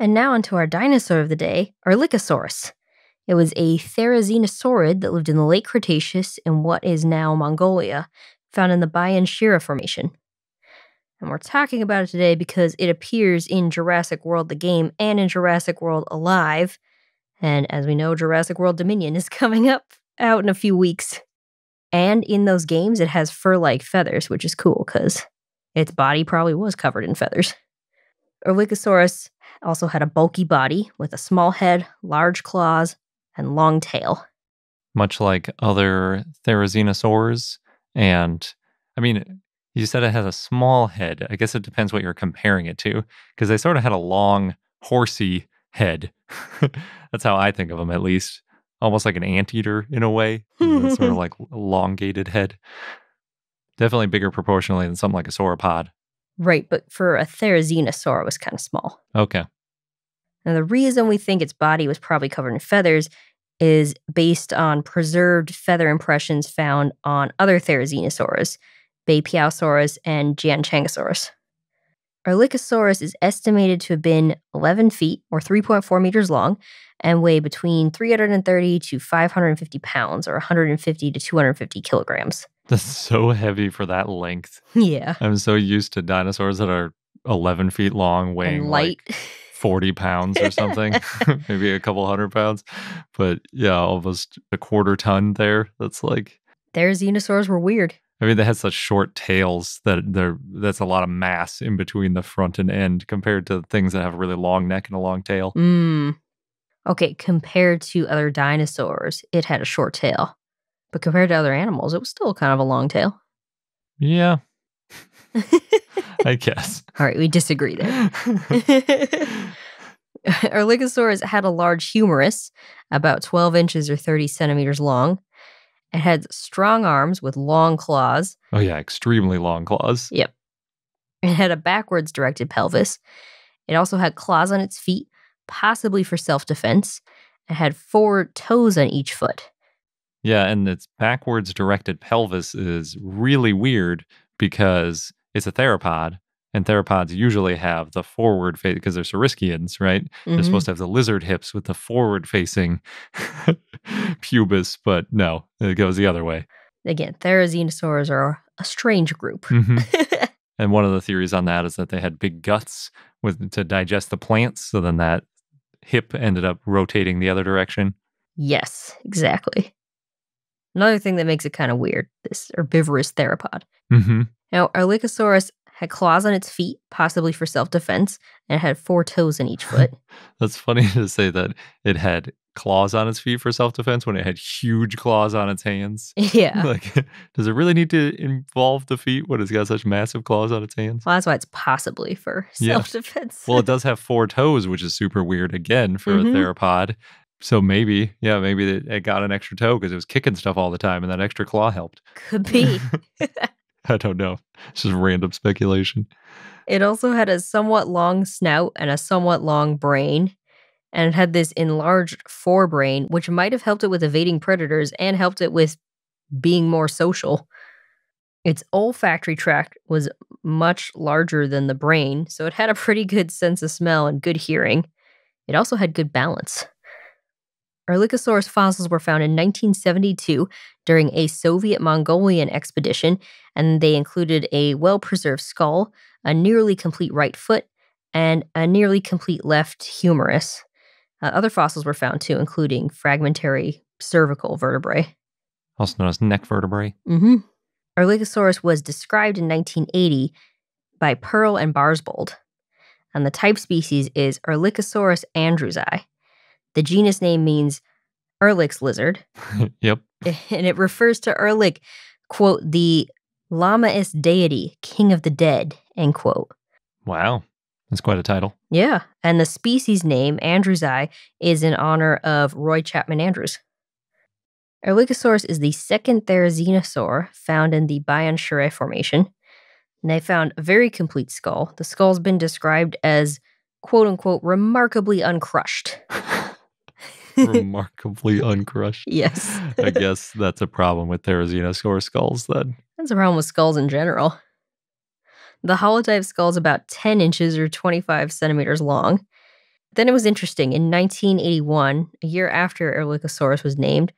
And now onto our dinosaur of the day, Erlikosaurus. It was a Therizinosaurid that lived in the late Cretaceous in what is now Mongolia, found in the Bayan Shireh Formation. And we're talking about it today because it appears in Jurassic World the Game and in Jurassic World Alive. And as we know, Jurassic World Dominion is coming up out in a few weeks. And in those games, it has fur-like feathers, which is cool because its body probably was covered in feathers. Erlikosaurus also had a bulky body with a small head, large claws, and long tail. Much like other therizinosaurs. And, I mean, you said it has a small head. I guess it depends what you're comparing it to, because they sort of had a long, horsey head. That's how I think of them, at least. Almost like an anteater in a way. Sort of like elongated head. Definitely bigger proportionally than something like a sauropod. Right, but for a therizinosaur, it was kind of small. Okay. Now, the reason we think its body was probably covered in feathers is based on preserved feather impressions found on other therizinosaurs, Beipiaosaurus and Jianchangosaurus. Erlikosaurus is estimated to have been 11 feet, or 3.4 meters long, and weigh between 330 to 550 pounds, or 150 to 250 kilograms. That's so heavy for that length. Yeah. I'm so used to dinosaurs that are 11 feet long, weighing like 40 pounds or something, maybe a couple 100 pounds. But yeah, almost a quarter ton there. That's like... Therizinosaurs were weird. I mean, they had such short tails that that's a lot of mass in between the front and end compared to things that have a really long neck and a long tail. Okay, compared to other dinosaurs, it had a short tail. But compared to other animals, it was still kind of a long tail. Yeah. I guess. All right, we disagree there. Erlikosaurus had a large humerus, about 12 inches or 30 centimeters long. It had strong arms with long claws. Oh yeah, extremely long claws. Yep. It had a backwards directed pelvis. It also had claws on its feet, possibly for self-defense. It had 4 toes on each foot. Yeah, and its backwards directed pelvis is really weird because it's a theropod, and theropods usually have the forward face because they're saurischians, right? Mm-hmm. They're supposed to have the lizard hips with the forward-facing pubis, but no, it goes the other way. Again, therizinosaurs are a strange group. Mm-hmm. And one of the theories on that is that they had big guts to digest the plants, so then that hip ended up rotating the other direction. Yes, exactly. Another thing that makes it kind of weird, this herbivorous theropod. Mm-hmm. Now, Erlikosaurus had claws on its feet, possibly for self-defense, and it had 4 toes in each foot. That's funny to say that it had claws on its feet for self-defense when it had huge claws on its hands. Yeah. Like, does it really need to involve the feet when it's got such massive claws on its hands? Well, that's why it's possibly for self-defense. Well, it does have 4 toes, which is super weird, again, for a theropod. So maybe, yeah, maybe it got an extra toe because it was kicking stuff all the time and that extra claw helped. Could be. I don't know. It's just random speculation. It also had a somewhat long snout and a somewhat long brain. And it had this enlarged forebrain, which might have helped it with evading predators and helped it with being more social. Its olfactory tract was much larger than the brain, so it had a pretty good sense of smell and good hearing. It also had good balance. Erlikosaurus fossils were found in 1972 during a Soviet-Mongolian expedition, and they included a well-preserved skull, a nearly complete right foot, and a nearly complete left humerus. Other fossils were found, too, including fragmentary cervical vertebrae. Also known as neck vertebrae. Mm-hmm. Erlikosaurus was described in 1980 by Pearl and Barsbold, and the type species is Erlikosaurus andrusii. The genus name means Erlik's lizard. Yep. And it refers to Erlik, quote, the Lamaist deity, king of the dead, end quote. Wow. That's quite a title. Yeah. And the species name, Andrewsi, is in honor of Roy Chapman Andrews. Erlikosaurus is the second therizinosaur found in the Bayan Shireh Formation. And they found a very complete skull. The skull's been described as, quote unquote, remarkably uncrushed. Remarkably uncrushed. Yes. I guess that's a problem with therizinosaur skulls then. That's a problem with skulls in general. The holotype skull is about 10 inches or 25 centimeters long. Then it was interesting. In 1981, a year after Erlikosaurus was named,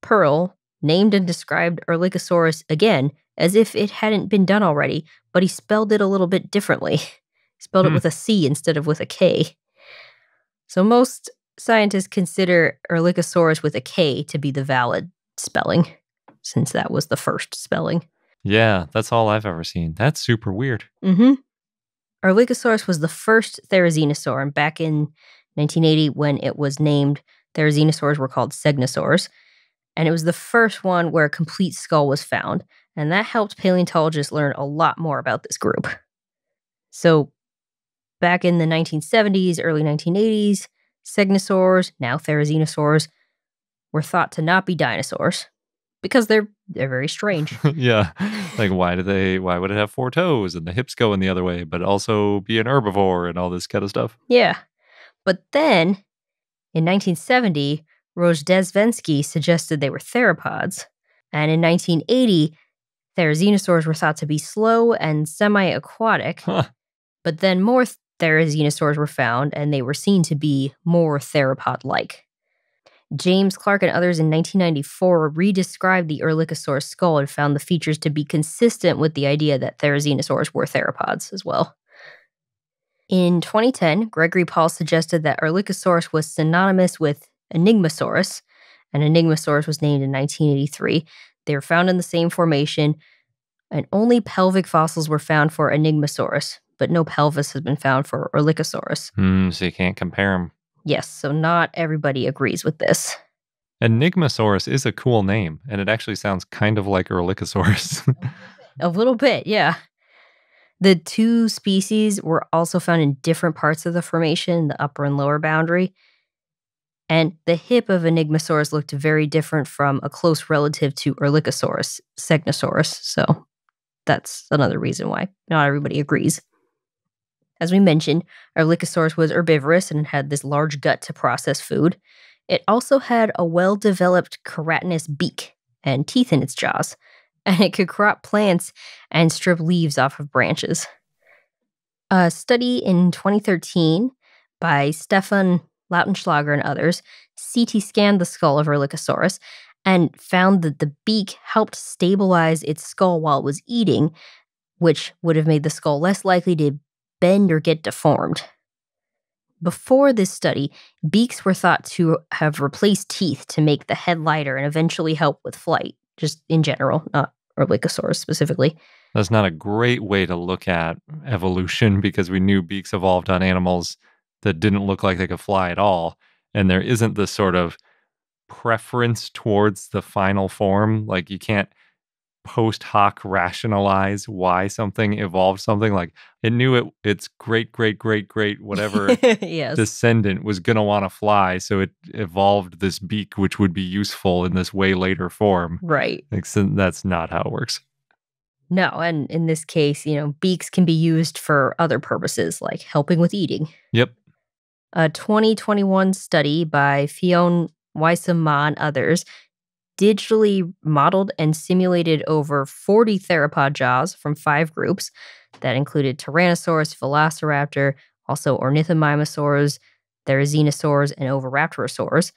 Pearl named and described Erlikosaurus again as if it hadn't been done already, but he spelled it a little bit differently. He spelled it with a C instead of with a K. So most scientists consider Erlikosaurus with a K to be the valid spelling, since that was the first spelling. Yeah, that's all I've ever seen. That's super weird. Mm-hmm. Erlikosaurus was the first therizinosaur, and back in 1980, when it was named, therizinosaurs were called segnosaurs, and it was the first one where a complete skull was found, and that helped paleontologists learn a lot more about this group. So back in the 1970s, early 1980s, segnosaurs, now therizinosaurs, were thought to not be dinosaurs, because they're very strange. Yeah. Like, why would it have four toes and the hips going the other way, but also be an herbivore and all this kind of stuff? Yeah. But then, in 1970, Rozhdestvensky suggested they were theropods. And in 1980, therizinosaurs were thought to be slow and semi-aquatic. Huh. But then more therizinosaurs were found, and they were seen to be more theropod-like. James Clark and others in 1994 redescribed the Erlikosaurus skull and found the features to be consistent with the idea that therizinosaurs were theropods as well. In 2010, Gregory Paul suggested that Erlikosaurus was synonymous with Enigmasaurus, and Enigmasaurus was named in 1983. They were found in the same formation, and only pelvic fossils were found for Enigmasaurus, but no pelvis has been found for Erlikosaurus. So you can't compare them. Yes, so not everybody agrees with this. Enigmasaurus is a cool name, and it actually sounds kind of like Erlikosaurus. A little bit, yeah. The two species were also found in different parts of the formation, the upper and lower boundary. And the hip of Enigmasaurus looked very different from a close relative to Erlikosaurus, Segnosaurus. So that's another reason why not everybody agrees. As we mentioned, Erlikosaurus was herbivorous and had this large gut to process food. It also had a well-developed keratinous beak and teeth in its jaws, and it could crop plants and strip leaves off of branches. A study in 2013 by Stefan Lautenschlager and others CT scanned the skull of Erlikosaurus and found that the beak helped stabilize its skull while it was eating, which would have made the skull less likely to bend or get deformed. Before this study, beaks were thought to have replaced teeth to make the head lighter and eventually help with flight, just in general, not Erlikosaurus specifically. That's not a great way to look at evolution, because we knew beaks evolved on animals that didn't look like they could fly at all, and there isn't this sort of preference towards the final form. Like, you can't post hoc rationalize why something evolved something. Like, it knew its great whatever yes. descendant was going to want to fly, so it evolved this beak which would be useful in this way later form. Right. Like, so that's not how it works. No, and in this case, you know, beaks can be used for other purposes, like helping with eating. Yep. A 2021 study by Fionn Weissman and others digitally modeled and simulated over 40 theropod jaws from 5 groups that included Tyrannosaurus, Velociraptor, also Ornithomimosaurs, Therizinosaurs, and Oviraptorosaurs.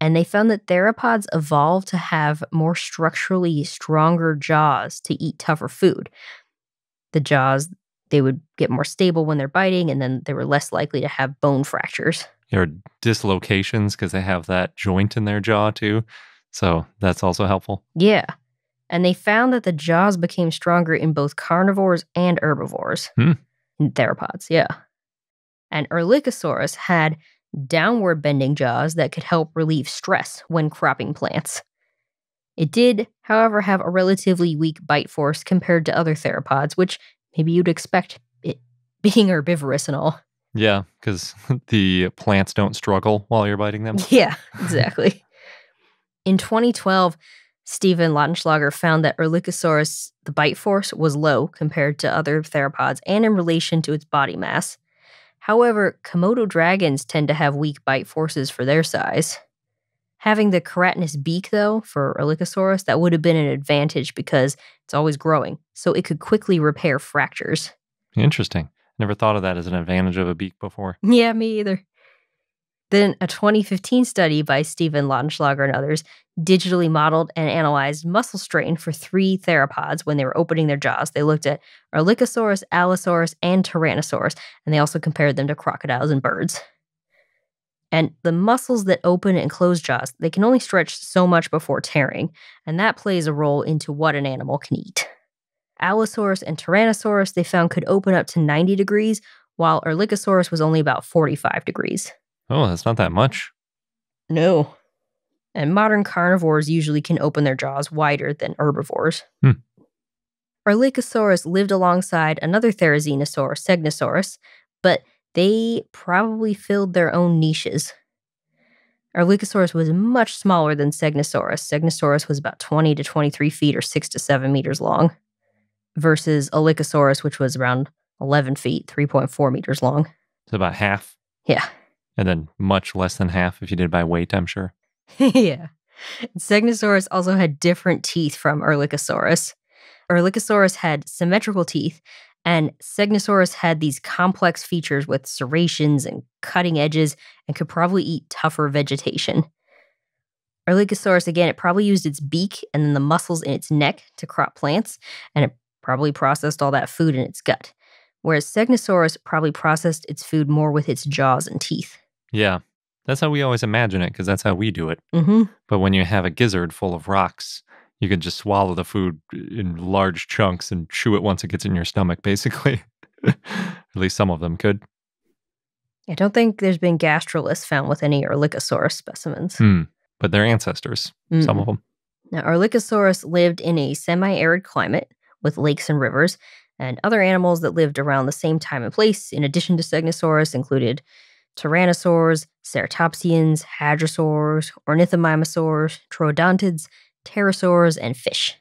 And they found that theropods evolved to have more structurally stronger jaws to eat tougher food. The jaws, they would get more stable when they're biting, and then they were less likely to have bone fractures. Or dislocations, because they have that joint in their jaw too. So that's also helpful. Yeah. And they found that the jaws became stronger in both carnivores and herbivores. In theropods, yeah. And Erlikosaurus had downward bending jaws that could help relieve stress when cropping plants. It did, however, have a relatively weak bite force compared to other theropods, which maybe you'd expect, it being herbivorous and all. Yeah, because the plants don't struggle while you're biting them. Yeah, exactly. In 2012, Stephen Lautenschlager found that Erlikosaurus, the bite force, was low compared to other theropods and in relation to its body mass. However, Komodo dragons tend to have weak bite forces for their size. Having the keratinous beak, though, for Erlikosaurus, that would have been an advantage because it's always growing, so it could quickly repair fractures. Interesting. Never thought of that as an advantage of a beak before. Yeah, me either. Then a 2015 study by Stefan Lautenschlager and others digitally modeled and analyzed muscle strain for three theropods when they were opening their jaws. They looked at Erlikosaurus, Allosaurus, and Tyrannosaurus, and they also compared them to crocodiles and birds. And the muscles that open and close jaws, they can only stretch so much before tearing, and that plays a role into what an animal can eat. Allosaurus and Tyrannosaurus, they found, could open up to 90 degrees, while Erlikosaurus was only about 45 degrees. Oh, that's not that much. No. And modern carnivores usually can open their jaws wider than herbivores. Erlikosaurus lived alongside another Therizinosaurus, Segnosaurus, but they probably filled their own niches. Erlikosaurus was much smaller than Segnosaurus. Segnosaurus was about 20 to 23 feet or 6 to 7 meters long, versus Allosaurus, which was around 11 feet, 3.4 meters long. So about half? Yeah. And then much less than half if you did by weight, I'm sure. Yeah. Segnosaurus also had different teeth from Erlikosaurus. Erlikosaurus had symmetrical teeth, and Segnosaurus had these complex features with serrations and cutting edges and could probably eat tougher vegetation. Erlikosaurus, again, it probably used its beak and then the muscles in its neck to crop plants, and it probably processed all that food in its gut. Whereas Segnosaurus probably processed its food more with its jaws and teeth. Yeah, that's how we always imagine it, because that's how we do it. Mm-hmm. But when you have a gizzard full of rocks, you can just swallow the food in large chunks and chew it once it gets in your stomach, basically. At least some of them could. I don't think there's been gastroliths found with any Erlikosaurus specimens. But they're ancestors, some of them. Now, Erlikosaurus lived in a semi-arid climate with lakes and rivers, and other animals that lived around the same time and place, in addition to Segnosaurus, included Tyrannosaurs, Ceratopsians, Hadrosaurs, Ornithomimosaurs, Troodontids, pterosaurs, and fish.